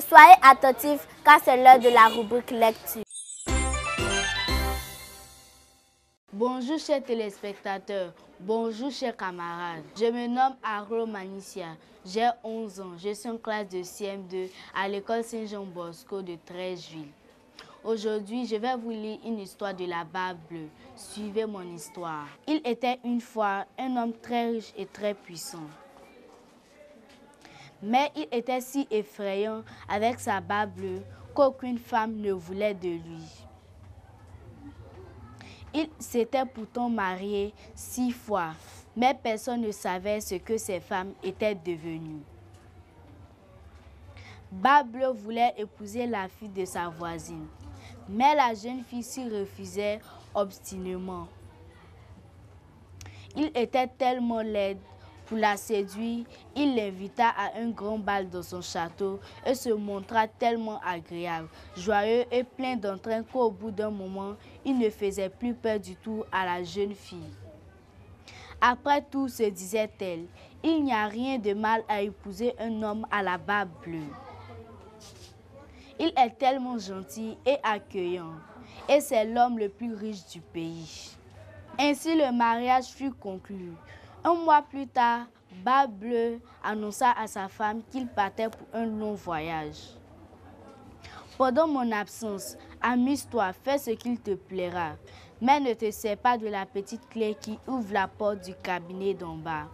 soyez attentifs car c'est l'heure de la rubrique lecture. Bonjour chers téléspectateurs, bonjour chers camarades. Je me nomme Arro Manicia, j'ai 11 ans, je suis en classe de CM2 à l'école Saint-Jean-Bosco de 13 villes. Aujourd'hui, je vais vous lire une histoire de la Barbe-Bleue. Suivez mon histoire. Il était une fois un homme très riche et très puissant. Mais il était si effrayant avec sa Barbe-Bleue qu'aucune femme ne voulait de lui. Il s'était pourtant marié 6 fois, mais personne ne savait ce que ces femmes étaient devenues. Barbe-Bleue voulait épouser la fille de sa voisine, mais la jeune fille s'y refusait obstinément. Il était tellement laid pour la séduire, il l'invita à un grand bal dans son château et se montra tellement agréable, joyeux et plein d'entrain qu'au bout d'un moment, il ne faisait plus peur du tout à la jeune fille. Après tout, se disait-elle, il n'y a rien de mal à épouser un homme à la Barbe-Bleue. Il est tellement gentil et accueillant, et c'est l'homme le plus riche du pays. Ainsi, le mariage fut conclu. Un mois plus tard, Barbe-Bleue annonça à sa femme qu'il partait pour un long voyage. « Pendant mon absence, amuse-toi, fais ce qu'il te plaira, mais ne te sers pas de la petite clé qui ouvre la porte du cabinet d'en bas. »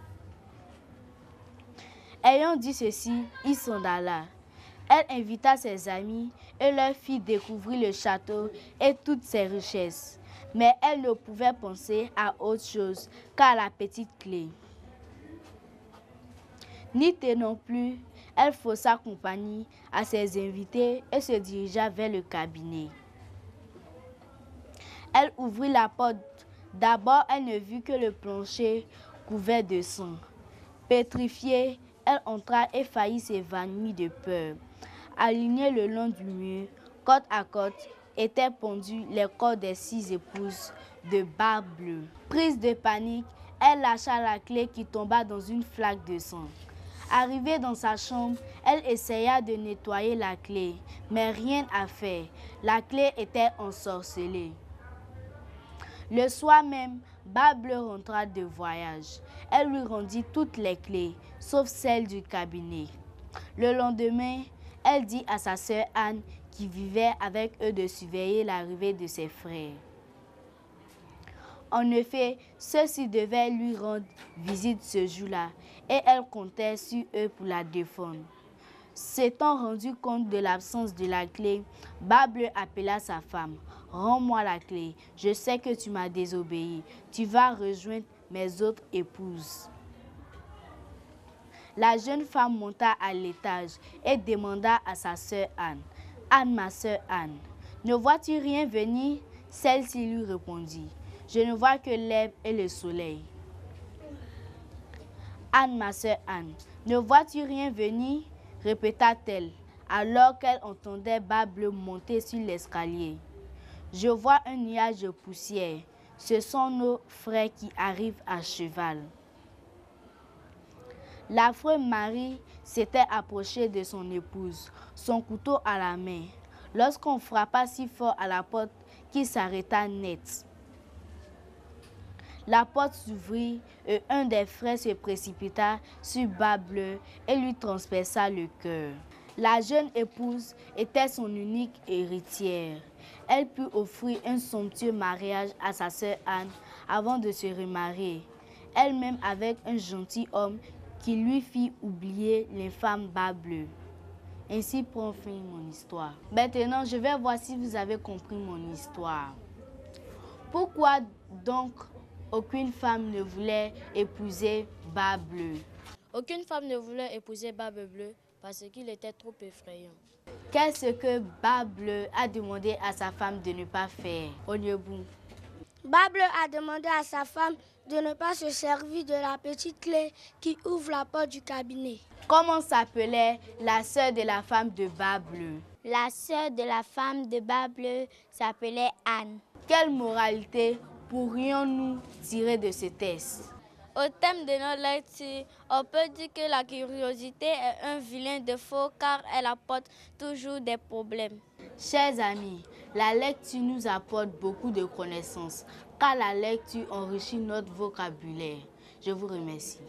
Ayant dit ceci, il s'en alla. Elle invita ses amis et leur fit découvrir le château et toutes ses richesses. Mais elle ne pouvait penser à autre chose qu'à la petite clé. N'y tenant plus, elle faussa compagnie à ses invités et se dirigea vers le cabinet. Elle ouvrit la porte. D'abord, elle ne vit que le plancher couvert de sang. Pétrifiée, elle entra et faillit s'évanouir de peur. Alignée le long du mur, côte à côte, étaient pendus les corps des 6 épouses de Barbe-Bleue. Prise de panique, elle lâcha la clé qui tomba dans une flaque de sang. Arrivée dans sa chambre, elle essaya de nettoyer la clé, mais rien à faire. La clé était ensorcelée. Le soir même, Barbe-Bleue rentra de voyage. Elle lui rendit toutes les clés, sauf celle du cabinet. Le lendemain, elle dit à sa sœur Anne, qui vivait avec eux, de surveiller l'arrivée de ses frères. En effet, ceux-ci devaient lui rendre visite ce jour-là et elle comptait sur eux pour la défendre. S'étant rendu compte de l'absence de la clé, Barbe-Bleue appela sa femme. « Rends-moi la clé, je sais que tu m'as désobéi, tu vas rejoindre mes autres épouses. » La jeune femme monta à l'étage et demanda à sa sœur Anne. « Anne, ma sœur Anne, ne vois-tu rien venir ?» Celle-ci lui répondit. « Je ne vois que l'herbe et le soleil. »« Anne, ma sœur Anne, ne vois-tu rien venir ?» répéta-t-elle, alors qu'elle entendait Barbe-Bleue monter sur l'escalier. « Je vois un nuage de poussière. Ce sont nos frères qui arrivent à cheval. » L'affreux mari s'était approché de son épouse, son couteau à la main, lorsqu'on frappa si fort à la porte qu'il s'arrêta net. La porte s'ouvrit et un des frères se précipita sur Barbe-Bleue et lui transperça le cœur. La jeune épouse était son unique héritière. Elle put offrir un somptueux mariage à sa sœur Anne avant de se remarier, elle-même avec un gentil homme qui lui fit oublier l'infâme Barbe-Bleue. Ainsi prend fin mon histoire. Maintenant, je vais voir si vous avez compris mon histoire. Pourquoi donc aucune femme ne voulait épouser Barbe-Bleue? Aucune femme ne voulait épouser Barbe-Bleue parce qu'il était trop effrayant. Qu'est-ce que Barbe-Bleue a demandé à sa femme de ne pas faire? Onyebou. Barbe-Bleue a demandé à sa femme de ne pas se servir de la petite clé qui ouvre la porte du cabinet. Comment s'appelait la sœur de la femme de Barbe-Bleue? La sœur de la femme de Barbe-Bleue s'appelait Anne. Quelle moralité pourrions-nous tirer de ce test? Au thème de nos lectures, on peut dire que la curiosité est un vilain défaut car elle apporte toujours des problèmes. Chers amis, la lecture nous apporte beaucoup de connaissances car la lecture enrichit notre vocabulaire. Je vous remercie.